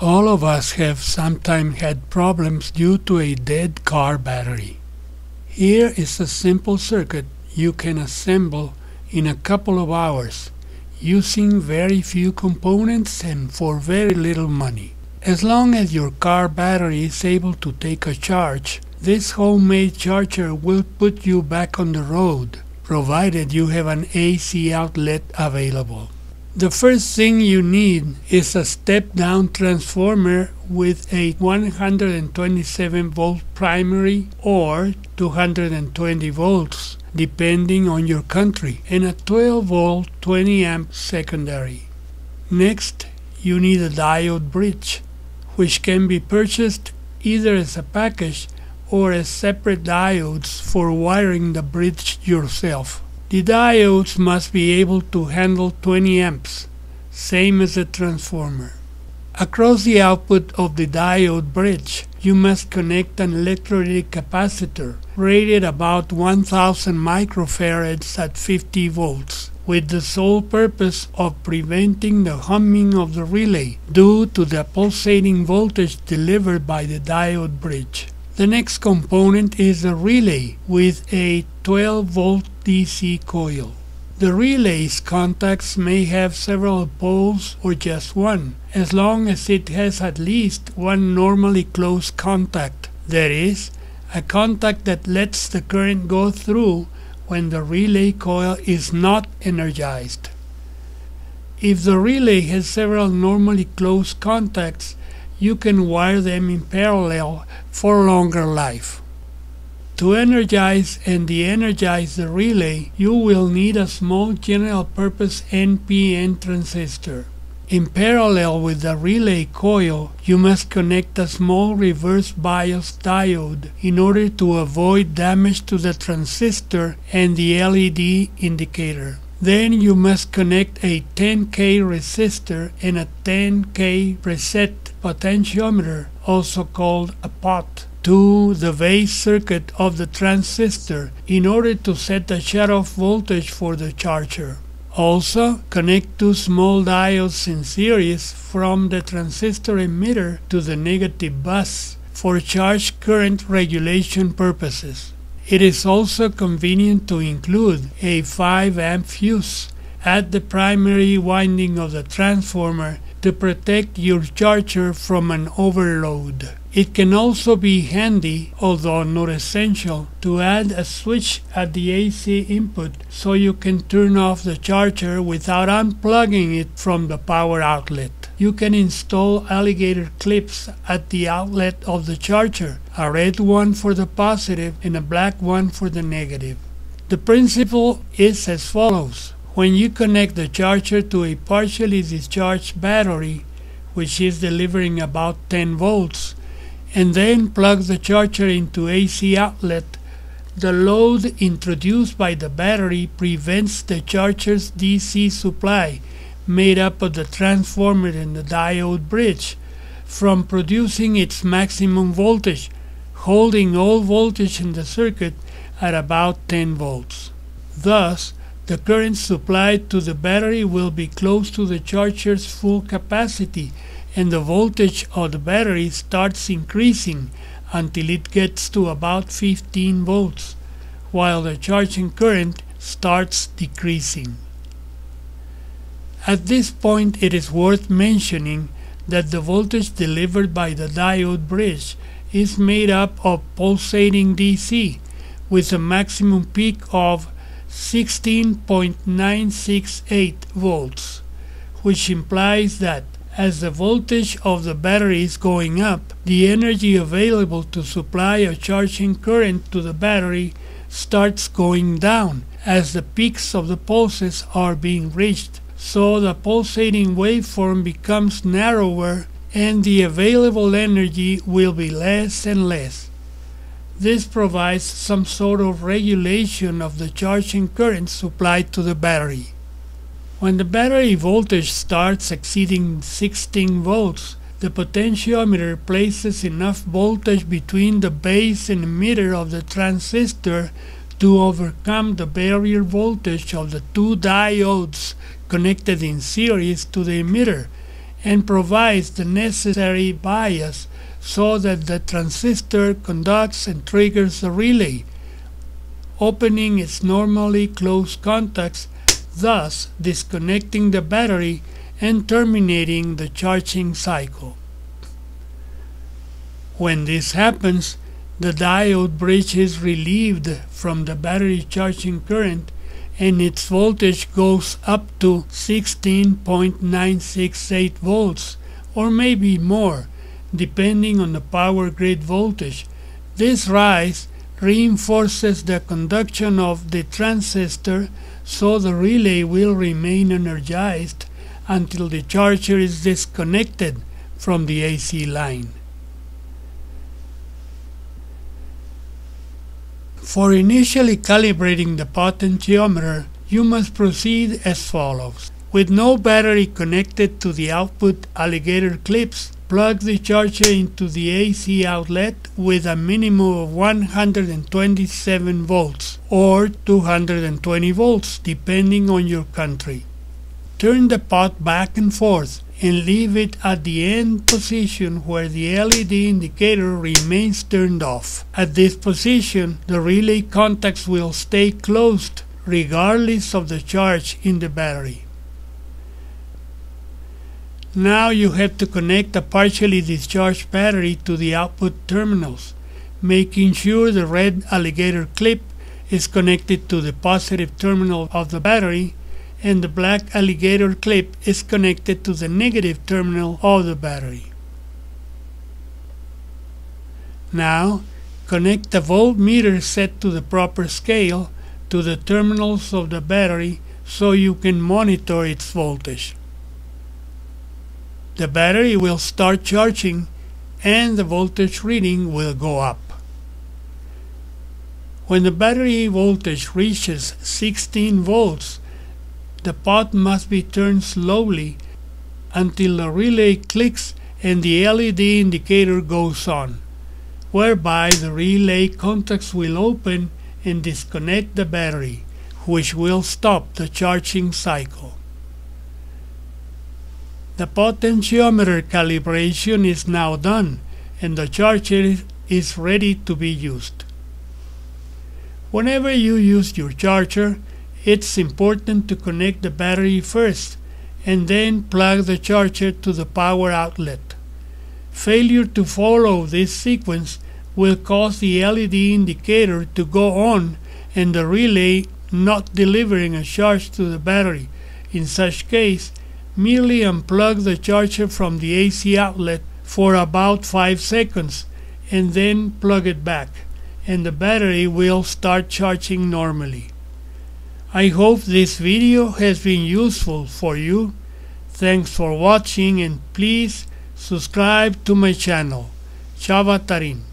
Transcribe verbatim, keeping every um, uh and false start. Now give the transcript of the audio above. All of us have sometimes had problems due to a dead car battery. Here is a simple circuit you can assemble in a couple of hours using very few components and for very little money. As long as your car battery is able to take a charge, this homemade charger will put you back on the road, provided you have an A C outlet available. The first thing you need is a step-down transformer with a one hundred twenty-seven volt primary or two hundred twenty volts depending on your country, and a twelve volt twenty amp secondary. Next, you need a diode bridge, which can be purchased either as a package or as separate diodes for wiring the bridge yourself. The diodes must be able to handle twenty amps, same as a transformer. Across the output of the diode bridge, you must connect an electrolytic capacitor rated about one thousand microfarads at fifty volts, with the sole purpose of preventing the humming of the relay due to the pulsating voltage delivered by the diode bridge. The next component is a relay with a twelve volt D C coil. The relay's contacts may have several poles or just one, as long as it has at least one normally closed contact, that is, a contact that lets the current go through when the relay coil is not energized. If the relay has several normally closed contacts, you can wire them in parallel for longer life. To energize and de-energize the relay, you will need a small general-purpose N P N transistor. In parallel with the relay coil, you must connect a small reverse bias diode in order to avoid damage to the transistor and the L E D indicator. Then you must connect a ten K resistor and a ten K preset potentiometer, also called a pot, to the base circuit of the transistor in order to set the shutoff voltage for the charger. Also, connect two small diodes in series from the transistor emitter to the negative bus for charge current regulation purposes. It is also convenient to include a five amp fuse at the primary winding of the transformer to protect your charger from an overload. It can also be handy, although not essential, to add a switch at the A C input so you can turn off the charger without unplugging it from the power outlet. You can install alligator clips at the outlet of the charger, a red one for the positive and a black one for the negative. The principle is as follows. When you connect the charger to a partially discharged battery, which is delivering about ten volts, and then plug the charger into A C outlet, the load introduced by the battery prevents the charger's D C supply, made up of the transformer and the diode bridge, from producing its maximum voltage, holding all voltage in the circuit at about ten volts. Thus, the current supplied to the battery will be close to the charger's full capacity, and the voltage of the battery starts increasing until it gets to about fifteen volts, while the charging current starts decreasing. At this point, it is worth mentioning that the voltage delivered by the diode bridge is made up of pulsating D C with a maximum peak of sixteen point nine six eight volts, which implies that as the voltage of the battery is going up, the energy available to supply a charging current to the battery starts going down as the peaks of the pulses are being reached, so the pulsating waveform becomes narrower and the available energy will be less and less. This provides some sort of regulation of the charging current supplied to the battery. When the battery voltage starts exceeding sixteen volts, the potentiometer places enough voltage between the base and emitter of the transistor to overcome the barrier voltage of the two diodes connected in series to the emitter and provides the necessary bias so that the transistor conducts and triggers the relay, opening its normally closed contacts, thus disconnecting the battery and terminating the charging cycle. When this happens, the diode bridge is relieved from the battery charging current and its voltage goes up to sixteen point nine six eight volts or maybe more, depending on the power grid voltage. This rise reinforces the conduction of the transistor, so the relay will remain energized until the charger is disconnected from the A C line. For initially calibrating the potentiometer, you must proceed as follows. With no battery connected to the output alligator clips, plug the charger into the A C outlet with a minimum of one hundred twenty-seven volts or two hundred twenty volts depending on your country. Turn the pot back and forth and leave it at the end position where the L E D indicator remains turned off. At this position, the relay contacts will stay closed regardless of the charge in the battery. Now you have to connect a partially discharged battery to the output terminals, making sure the red alligator clip is connected to the positive terminal of the battery and the black alligator clip is connected to the negative terminal of the battery. Now, connect the voltmeter set to the proper scale to the terminals of the battery so you can monitor its voltage. The battery will start charging and the voltage reading will go up. When the battery voltage reaches sixteen volts, the pot must be turned slowly until the relay clicks and the L E D indicator goes on, whereby the relay contacts will open and disconnect the battery, which will stop the charging cycle. The potentiometer calibration is now done and the charger is ready to be used. Whenever you use your charger, it's important to connect the battery first and then plug the charger to the power outlet. Failure to follow this sequence will cause the L E D indicator to go on and the relay not delivering a charge to the battery. In such case, merely unplug the charger from the A C outlet for about five seconds and then plug it back, and the battery will start charging normally. I hope this video has been useful for you. Thanks for watching and please subscribe to my channel. Chava Tarin.